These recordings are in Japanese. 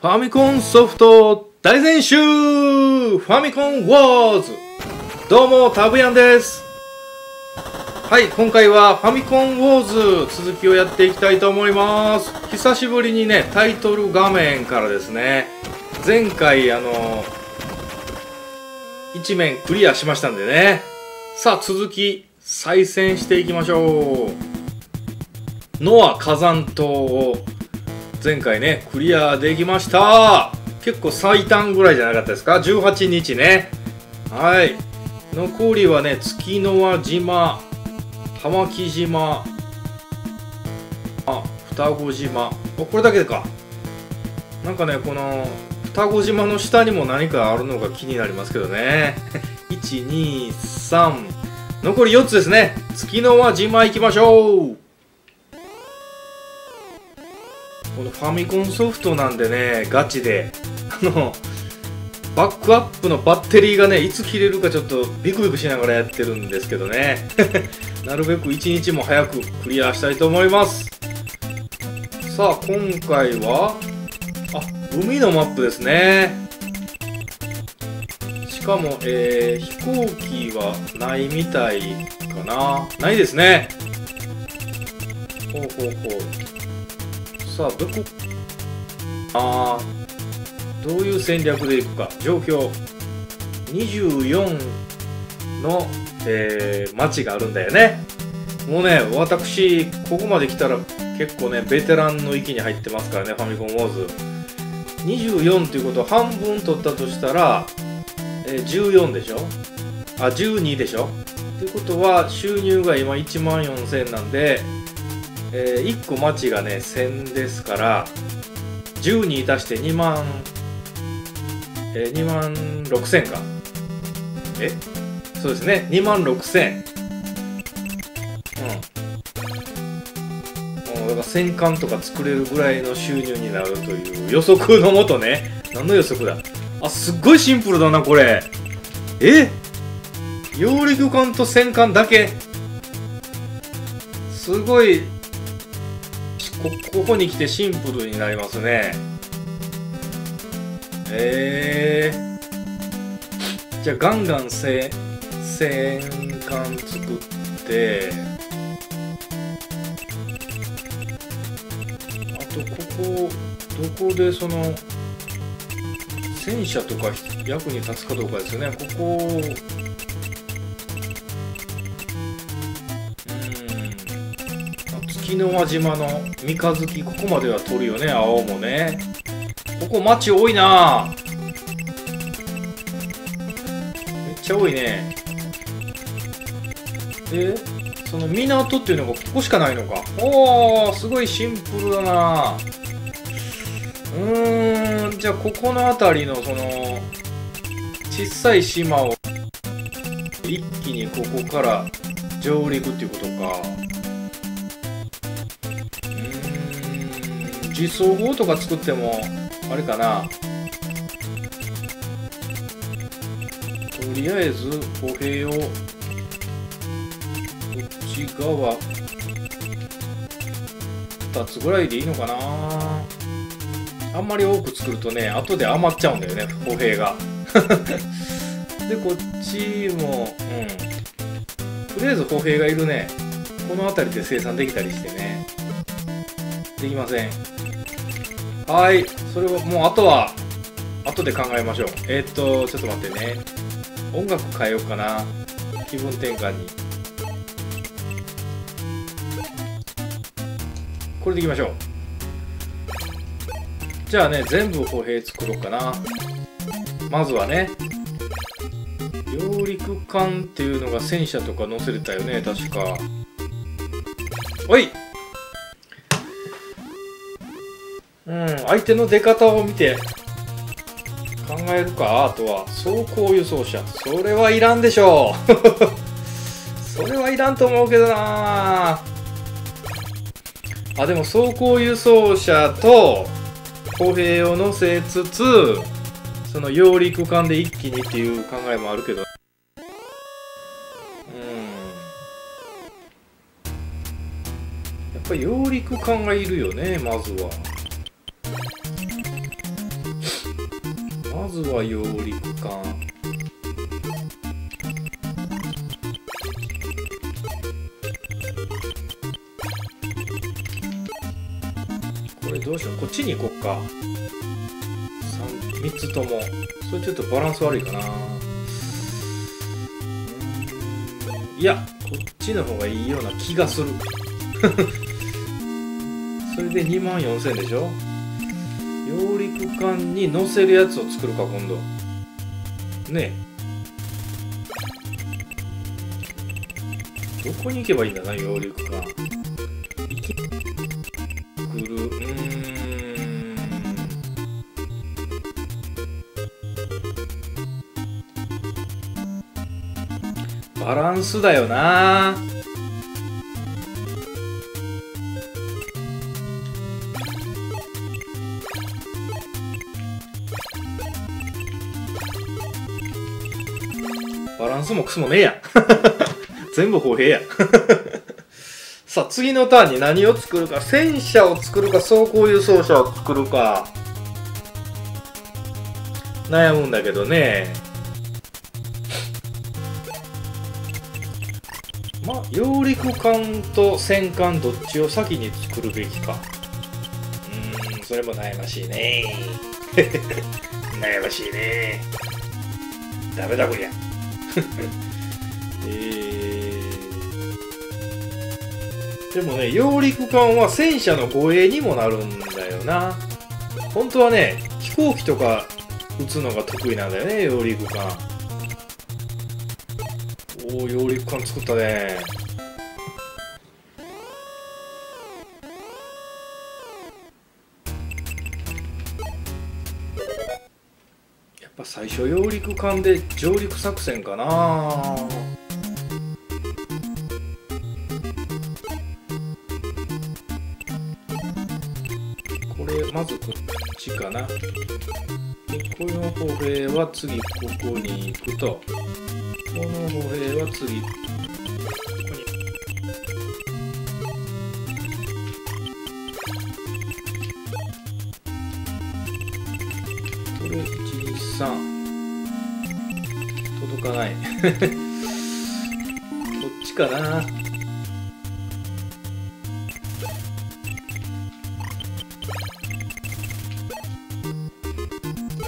ファミコンソフト大全集ファミコンウォーズ、どうもたぶやんです。はい、今回はファミコンウォーズ続きをやっていきたいと思います。久しぶりにね、タイトル画面からですね、前回一面クリアしましたんでね、さあ続き再戦していきましょう。ノア火山島を前回ね、クリアできました。結構最短ぐらいじゃなかったですか ?18 日ね。はい。残りはね、月の輪島、玉城島、あ、双子島。お、これだけか。なんかね、この、双子島の下にも何かあるのが気になりますけどね。1、2、3。残り4つですね。月の輪島行きましょう。このファミコンソフトなんでね、ガチでバックアップのバッテリーがね、いつ切れるかちょっとビクビクしながらやってるんですけどねなるべく一日も早くクリアしたいと思います。さあ今回は海のマップですね。しかも、飛行機はないみたいかな。ないですね。ほうほうほう。さあ、どういう戦略でいくか。状況24の、町があるんだよね。もうね、私ここまで来たら結構ね、ベテランの域に入ってますからね、ファミコンウォーズ。24っていうことは半分取ったとしたら、14でしょ、あ、12でしょ。っていうことは収入が今14000なんで、1個町がね1000ですから、10に足して2万、2万6000か。そうですね、2万6000。うん、だから1000巻とか作れるぐらいの収入になるという予測のもとね。何の予測だ。あ、すっごいシンプルだなこれ。揚陸艦と戦艦だけ。すごい、ここに来てシンプルになりますね。じゃあガンガン戦艦作って、あとどこでその戦車とか役に立つかどうかですよね。沖縄島の三日月、ここまでは取るよね、青もね。ここ町多いな、めっちゃ多いね。で、その港っていうのがここしかないのか。おー、すごいシンプルだな。じゃあここの辺りのその小さい島を一気にここから上陸っていうことか。自走砲とか作ってもあれかな。とりあえず歩兵をこっち側2つぐらいでいいのかな。あんまり多く作るとね、後で余っちゃうんだよね、歩兵がでこっちも、とりあえず歩兵がいるね。この辺りで生産できたりしてね。できません。はい、それはもうあとは後で考えましょう。ちょっと待ってね。音楽変えようかな、気分転換に。これでいきましょう。じゃあね、全部歩兵作ろうかな。まずはね、揚陸艦っていうのが戦車とか載せれたよね、確か。おい、相手の出方を見て考えるか。あとは装甲輸送車、それはいらんでしょうそれはいらんと思うけどなあ。でも装甲輸送車と歩兵を乗せつつ、その揚陸艦で一気にっていう考えもあるけど、やっぱり揚陸艦がいるよね、まずは。ずは揚陸艦。これどうしよう、こっちに行こうか。3つとも。それちょっとバランス悪いかな。いや、こっちの方がいいような気がする。それで24000でしょ。揚陸艦に乗せるやつを作るか今度ね。え、どこに行けばいいんだな、揚陸艦。来る。バランスだよな。バランスもクソもねえや。全部歩兵や。さあ、次のターンに何を作るか。戦車を作るか、装甲輸送車を作るか。悩むんだけどね。まあ、揚陸艦と戦艦どっちを先に作るべきか。それも悩ましいね。悩ましいね。ダメだこりゃ。でもね、揚陸艦は戦車の護衛にもなるんだよな。本当はね、飛行機とか撃つのが得意なんだよね、揚陸艦。おお、揚陸艦作ったね。最初揚陸艦で上陸作戦かな。これまずこっちかな。でこの歩兵は次ここに行くと、この歩兵は次ここに。これ123届かない。こっちかな。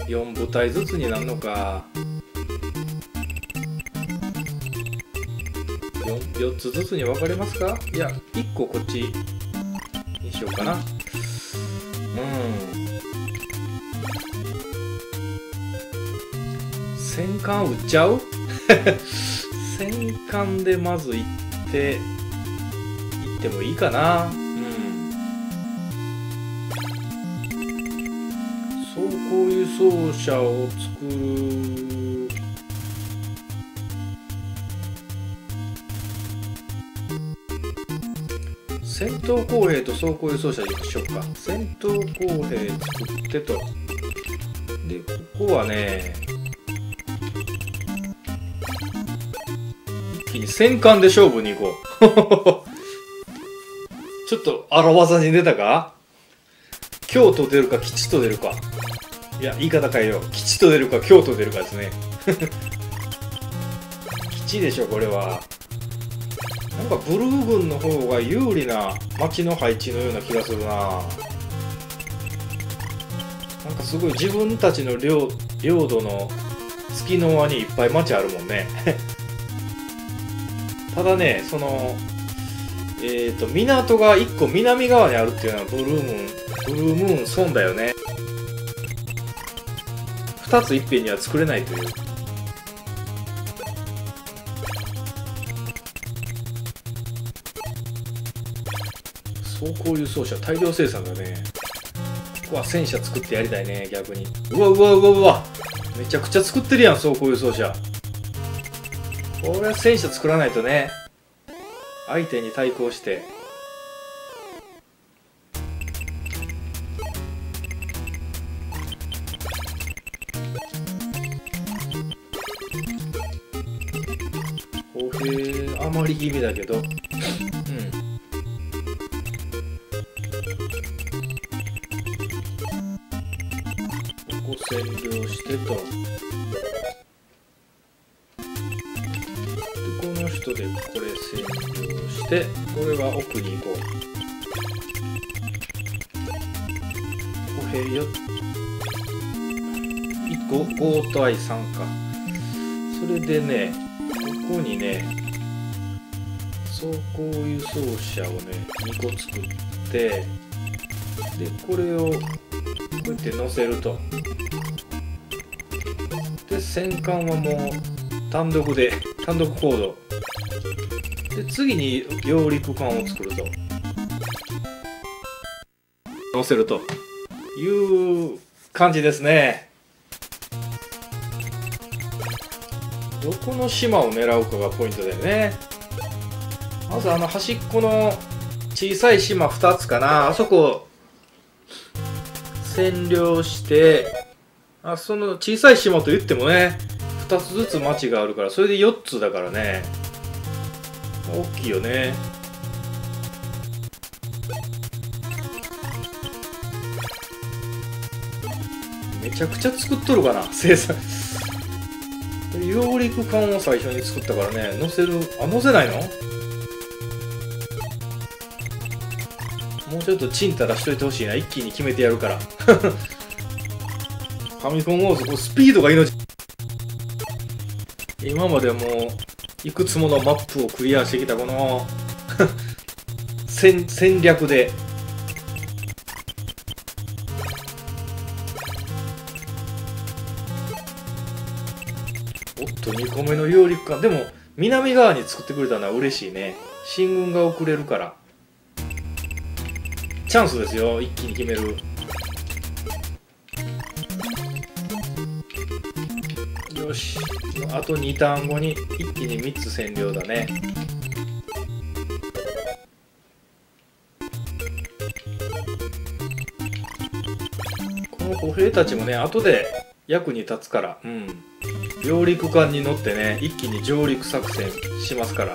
4部隊ずつになるのか。 4つずつに分かれますか。いや、1個こっちにしようかな。戦艦撃っちゃう。戦艦でまず行ってもいいかな。装甲輸送車を作る。戦闘工兵と装甲輸送車にしようか。戦闘工兵作ってと。でここはね、戦艦で勝負に行こう。ちょっと荒技に出たか。京都出るか吉と出るか。いや、言い方変えよう。吉と出るか京都出るかですね。吉でしょこれは。なんかブルー軍の方が有利な町の配置のような気がするな。なんかすごい自分たちの領土の月の輪にいっぱい町あるもんね。ただね、その、港が1個南側にあるっていうのはブルームーン損だよね。2ついっぺんには作れないという。装甲輸送車、大量生産だね。ここは戦車作ってやりたいね、逆に。うわ。めちゃくちゃ作ってるやん、装甲輸送車。これは戦車作らないとね、相手に対抗して。歩兵余り気味だけど、こ占領してと。でこの人でこれ占領して、これは奥に行こう。歩兵よっ1個5対3か。それでね、ここにね装甲輸送車をね2個作って、でこれをこうやって乗せると。で戦艦はもう単独で単独行動で、次に揚陸艦を作ると、乗せるという感じですね。どこの島を狙うかがポイントだよね。まずあの端っこの小さい島2つかな、あそこ占領して、あその小さい島と言ってもね2つずつ町があるから、それで4つだからね大きいよね。めちゃくちゃ作っとるかな、生産揚陸艦を最初に作ったからね。乗せる、あ乗せないの、もうちょっとチンタ出しといてほしいな、一気に決めてやるからファミコンウォーズ、こうスピードが命。今までもういくつものマップをクリアしてきたこの戦略で、おっと2個目の揚陸艦でも南側に作ってくれたのは嬉しいね。進軍が遅れるからチャンスですよ、一気に決める。よし、あと2ターン後に一気に3つ占領だね。この歩兵たちもね後で役に立つから、うん、揚陸艦に乗ってね一気に上陸作戦しますから。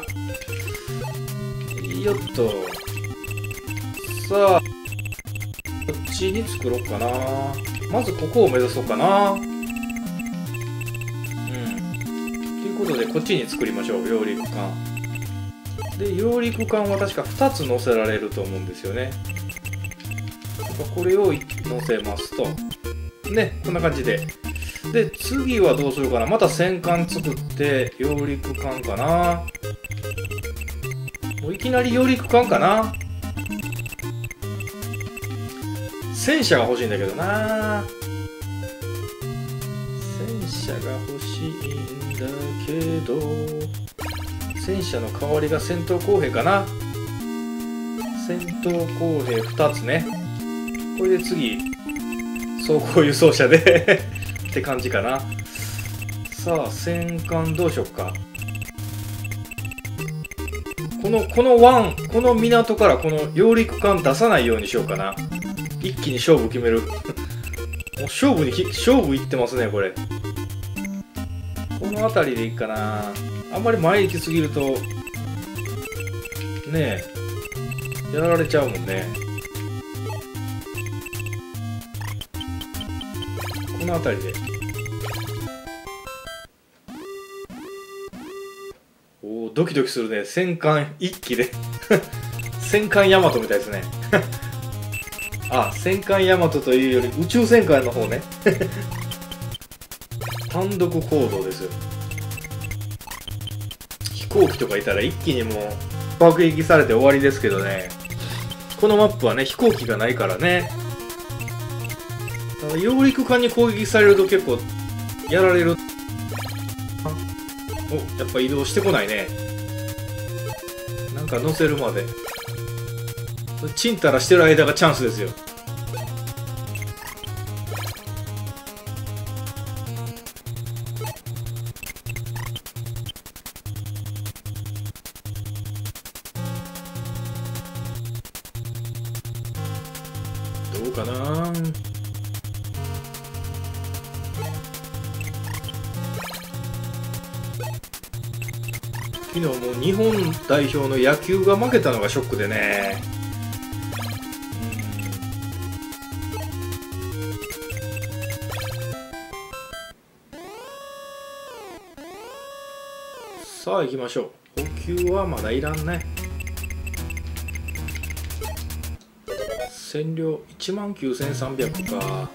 よっと、さあこっちに作ろうかな。まずここを目指そうかな。うん、ということでこっちに作りましょう、揚陸艦で。揚陸艦は確か2つ乗せられると思うんですよね。これを乗せますとね、こんな感じで。で次はどうするかな、また戦艦作って揚陸艦かな。もういきなり揚陸艦かな。戦車が欲しいんだけどな。戦車が欲しいんだけど、戦車の代わりが戦闘工兵かな。戦闘工兵2つね。これで次装甲輸送車でって感じかな。さあ戦艦どうしよっか。この湾、この港からこの揚陸艦出さないようにしようかな。一気に勝負決めるもう勝負いってますね。これこの辺りでいいかな。あんまり前行きすぎるとねえやられちゃうもんね。この辺りで、おおドキドキするね。戦艦一機で戦艦大和みたいですねあ、戦艦ヤマトというより宇宙戦艦の方ね単独行動ですよ。飛行機とかいたら一気にもう爆撃されて終わりですけどね。このマップはね飛行機がないからね。ただ揚陸艦に攻撃されると結構やられる。お、やっぱ移動してこないね。なんか乗せるまでチンタラしてる間がチャンスですよ。どうかな。昨日もう日本代表の野球が負けたのがショックでね。さあ行きましょう。補給はまだいらんね。占領19300か。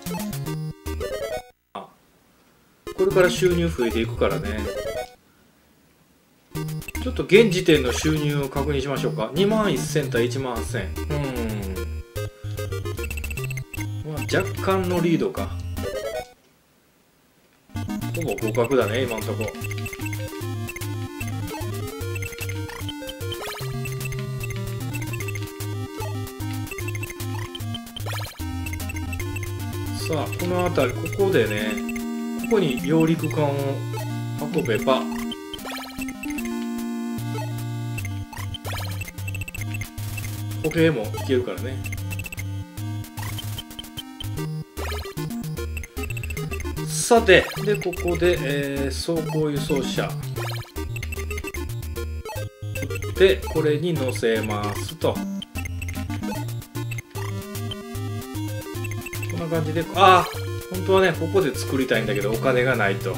これから収入増えていくからね。ちょっと現時点の収入を確認しましょうか。21000対18000。まあ、若干のリードか。ほぼ互角だね今のとこ。さあこの辺り、ここでね、ここに揚陸艦を運べば歩兵もいけるからね。さて、でここで、装甲輸送車でこれに乗せますと、こんな感じで。ああ、本当はねここで作りたいんだけどお金がないと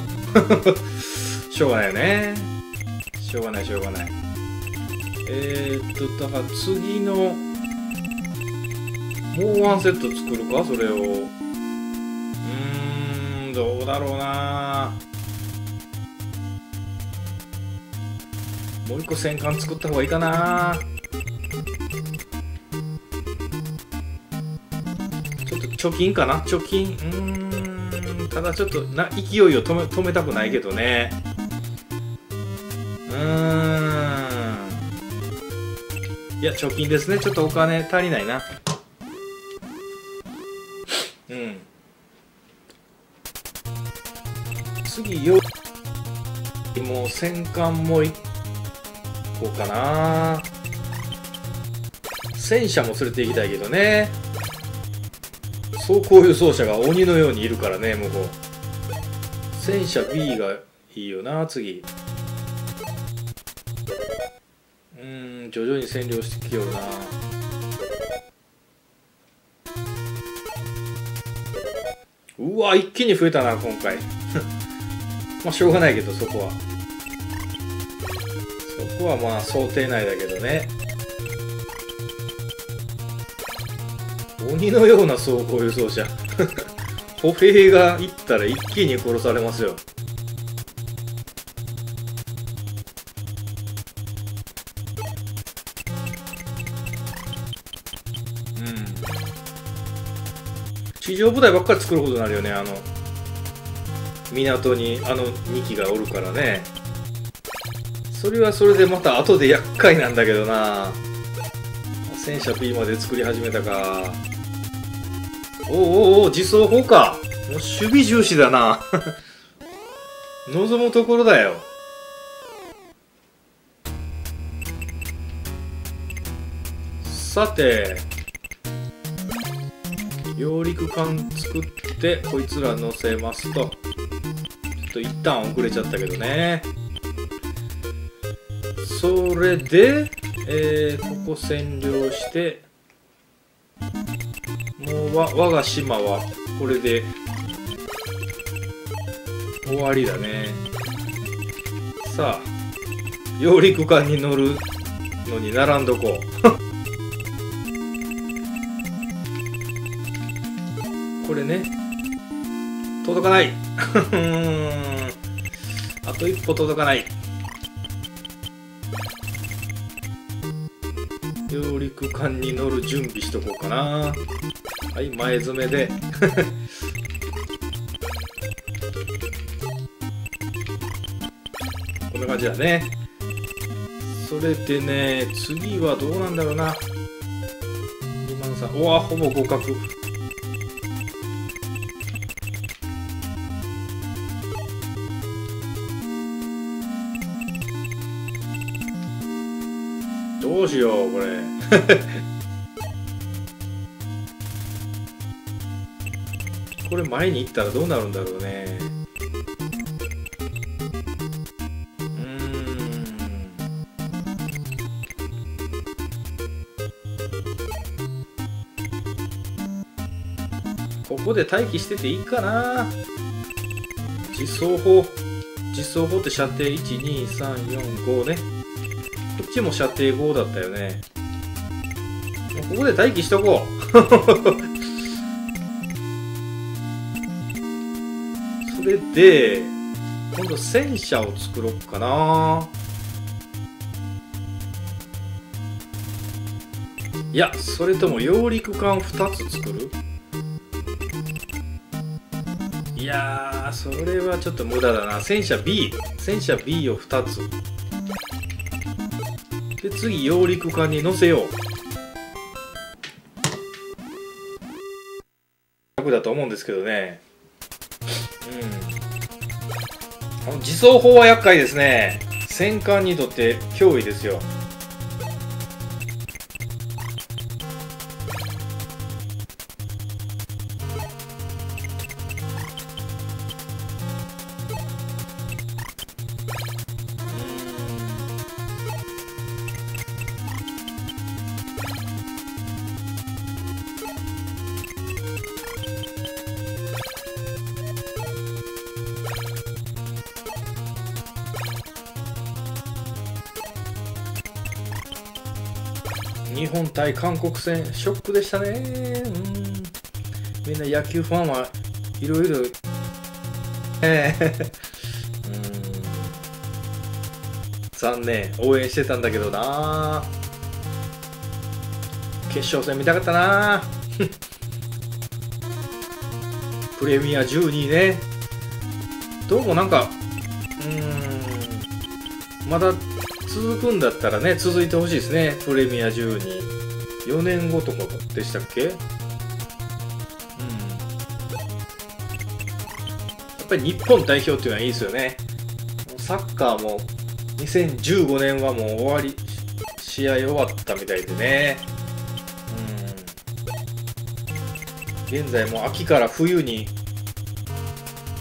しょうがないよね。しょうがないしょうがない。だから次のもうワンセット作るか。それをどうだろうな。もう一個戦艦作った方がいいかな。ちょっと貯金かな。貯金、ただちょっとな勢いを止めたくないけどね。いや貯金ですね。ちょっとお金足りないな。次よ、もう戦艦もいこうかな。戦車も連れて行きたいけどね。装甲輸送車が鬼のようにいるからね。もうこう戦車 B がいいよな。次徐々に占領してきような。うわ一気に増えたな今回まあしょうがないけど、そこはまあ想定内だけどね。鬼のような装甲輸送車歩兵が行ったら一気に殺されますよ。地上部隊ばっかり作ることになるよね。港に2機がおるからね。それはそれでまた後で厄介なんだけどな。戦車 B まで作り始めたか。おうおう、自走砲か。もう守備重視だな望むところだよ。さて揚陸艦作ってこいつら乗せますと。ちょっと一旦遅れちゃったけどね。それで、ここ占領して、もう我が島はこれで終わりだね。さあ揚陸艦に乗るのに並んどこうこれね、届かないあと一歩届かない。揚陸艦に乗る準備しとこうかな。はい、前詰めでこんな感じだね。それでね、次はどうなんだろうな。今のさ、うわほぼ互角。どうしようこれこれ前に行ったらどうなるんだろうね。ここで待機してていいかな。自走砲実装法って射程12345ね。こっちも射程5だったよね。ここで待機しとこう。それで、今度戦車を作ろうかな。いや、それとも揚陸艦2つ作る？いやー、それはちょっと無駄だな。戦車 B を2つ。で、次、揚陸艦に乗せよう。だと思うんですけどね。うん。この自走砲は厄介ですね。戦艦にとって脅威ですよ。日本対韓国戦、ショックでしたね。みんな野球ファンはいろいろ。残念、応援してたんだけどな。決勝戦見たかったな。プレミア12ね。どうもなんか、まだ続くんだったらね、続いてほしいですね。プレミア12。4年後とかでしたっけ？やっぱり日本代表っていうのはいいですよね。サッカーも2015年はもう終わり、試合終わったみたいでね。現在もう秋から冬に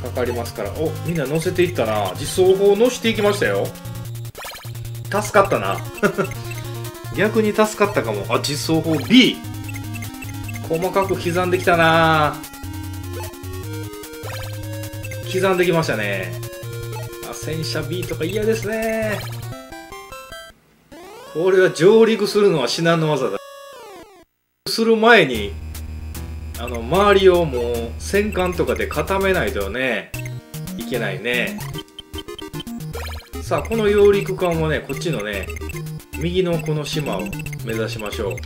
かかりますから、お、みんな乗せていったな。実装法を乗せていきましたよ。助かったな。逆に助かったかも。あ、実装法 B 細かく刻んできたな。刻んできましたね。あ、戦車 B とか嫌ですね。これは上陸するのは至難の技だ。する前に周りをもう戦艦とかで固めないとねいけないね。さあ、この揚陸艦はね、こっちのね、右のこの島を目指しましょ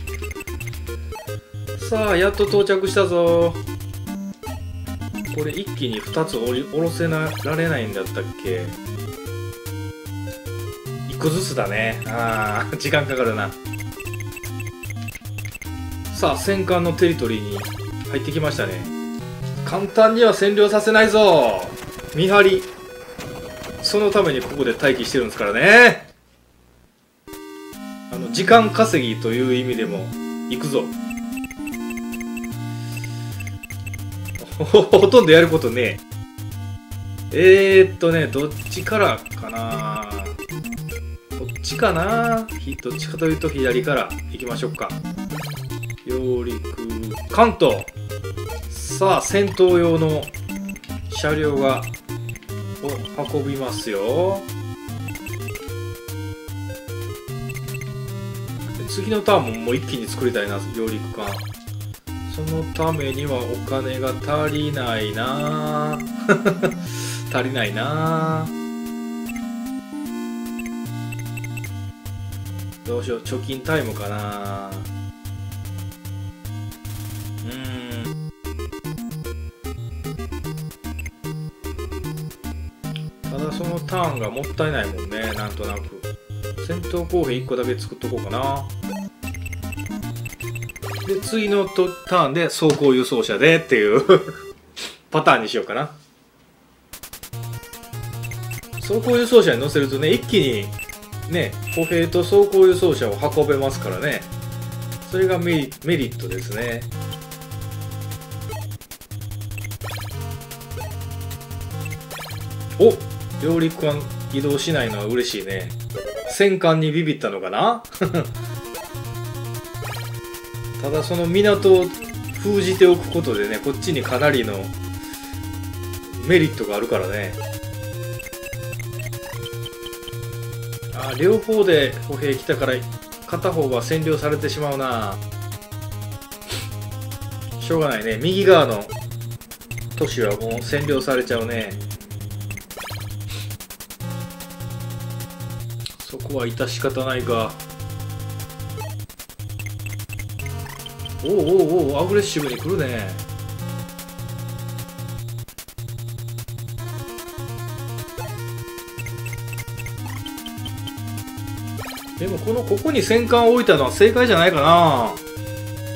う。さあ、やっと到着したぞ。これ一気に2つ下ろせられないんだったっけ？1個ずつだね。ああ、時間かかるな。さあ、戦艦のテリトリーに入ってきましたね。簡単には占領させないぞ。見張り。そのためにここで待機してるんですからね。時間稼ぎという意味でも行くぞ。ほとんどやることねえ。ね、どっちからかな。こっちかな。どっちかというと左から行きましょうか。揚陸関東。さあ、戦闘用の車両が運びますよ。次のターンも一気に作りたいな、揚陸艦。そのためにはお金が足りないな。足りないな。どうしよう、貯金タイムかな。そのターンがもったいないもんね。なんとなく戦闘工兵1個だけ作っとこうかな。で、次のターンで装甲輸送車でっていうパターンにしようかな。装甲輸送車に乗せるとね、一気にね、歩兵と装甲輸送車を運べますからね。それがメリットですね。おっ、揚陸艦移動しないのは嬉しいね。戦艦にビビったのかな。ただその港を封じておくことでね、こっちにかなりのメリットがあるからね。あ、両方で歩兵来たから片方は占領されてしまうな。しょうがないね。右側の都市はもう占領されちゃうね。そこは致し方ないか。おうおうおう、アグレッシブに来るね。でもここに戦艦を置いたのは正解じゃないかな。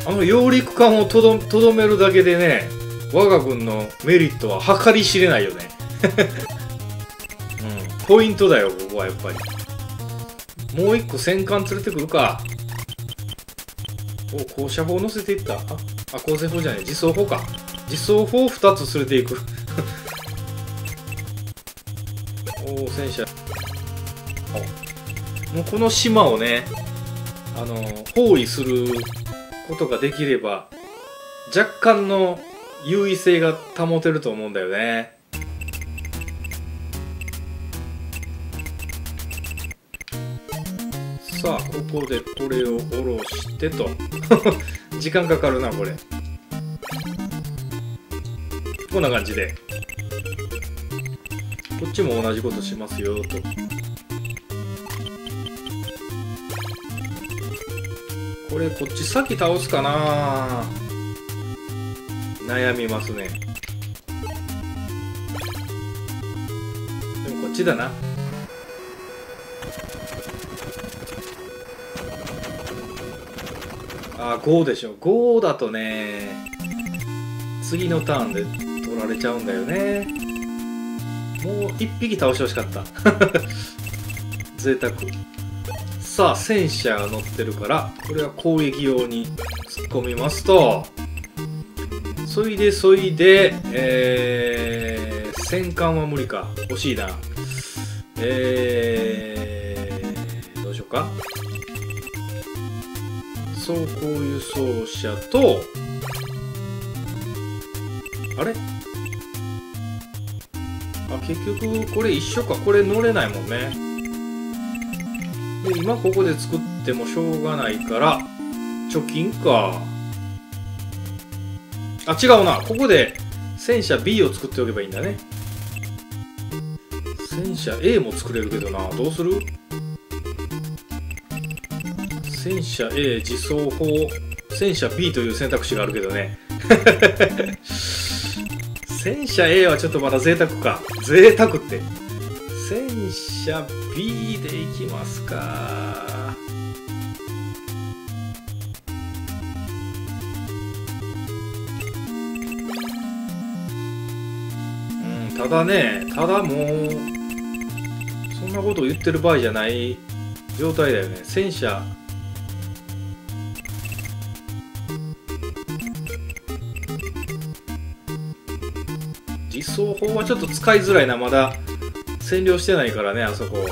あの揚陸艦をとどめるだけでね、我が軍のメリットは計り知れないよね。うん、ポイントだよ、ここはやっぱり。もう一個戦艦連れてくるか。お、高射砲乗せていった。あ、高射砲じゃない、自走砲か。自走砲2つ連れていく。おお、戦車。もうこの島をね、包囲することができれば、若干の優位性が保てると思うんだよね。さあ、ここでこれを下ろしてと。時間かかるな、これ。こんな感じで。こっちも同じことしますよ、と。これこっち先倒すかな、悩みますね。でもこっちだな。あ、5でしょ。5だとね、次のターンで取られちゃうんだよね。もう1匹倒してほしかった。贅沢。さあ、戦車が乗ってるから、これは攻撃用に突っ込みますと、そいで、戦艦は無理か。惜しいな。どうしようか。装甲輸送車と、あれ？あ、結局これ一緒か。これ乗れないもんね。で、今ここで作ってもしょうがないから、貯金か。あ、違うな。ここで戦車 B を作っておけばいいんだね。戦車 A も作れるけどな。どうする？戦車 A、自走砲、戦車 B という選択肢があるけどね。戦車 A はちょっとまだ贅沢か。贅沢って。戦車 B でいきますか。うん、ただもうそんなことを言ってる場合じゃない状態だよね。戦車、自走砲はちょっと使いづらいな。まだ占領してないからね、あそこ。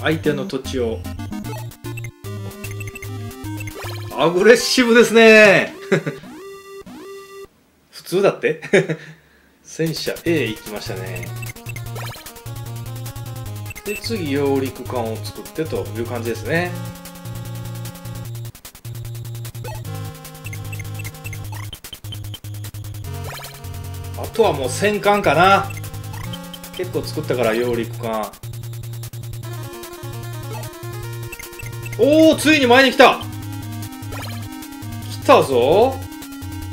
相手の土地を。アグレッシブですね。普通だって。戦車 A 行きましたね。で、次揚陸艦を作ってという感じですね。あとはもう戦艦かな。結構作ったから、揚陸艦。おお、ついに前に来た。来たぞ。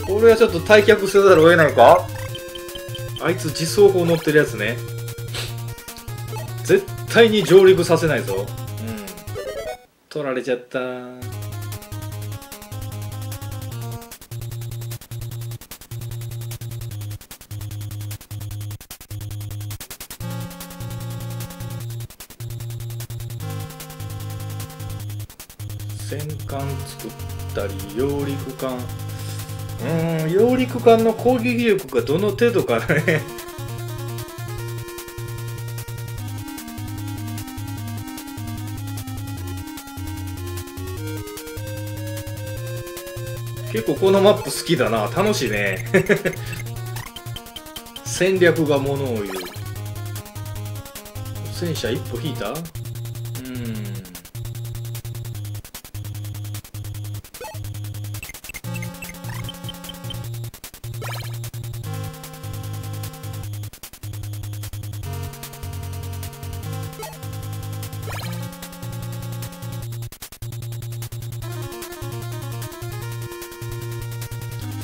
これはちょっと退却せざるを得ないか。あいつ自走砲乗ってるやつね。絶対に上陸させないぞ。うん、取られちゃった。戦艦作ったり、揚陸艦。揚陸艦の攻撃力がどの程度かね。結構このマップ好きだな。楽しいね。戦略がものを言う。戦車一歩引いた。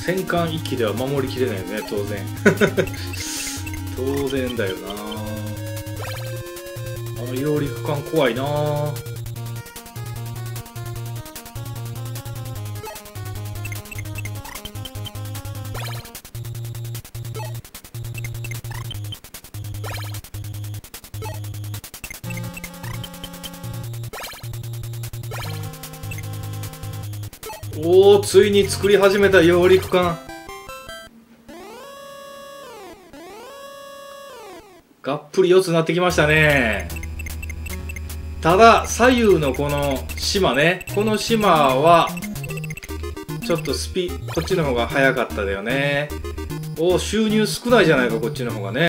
戦艦1機では守りきれないよね、当然当然だよな。あの揚陸艦怖いな。おお、ついに作り始めた揚陸艦。がっぷり四つになってきましたね。ただ左右のこの島ね、この島はちょっとこっちの方が早かっただよね。おお、収入少ないじゃないか、こっちの方がね。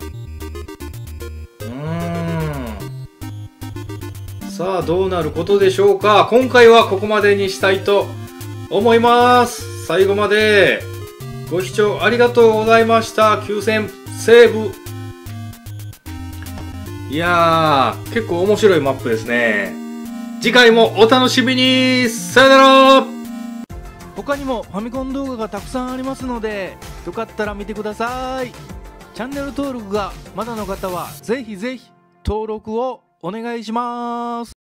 さあどうなることでしょうか。今回はここまでにしたいと思います。最後までご視聴ありがとうございました。急戦セーブ。いやー、結構面白いマップですね。次回もお楽しみに。さよなら。他にもファミコン動画がたくさんありますので、よかったら見てください。チャンネル登録がまだの方はぜひぜひ登録をお願いします。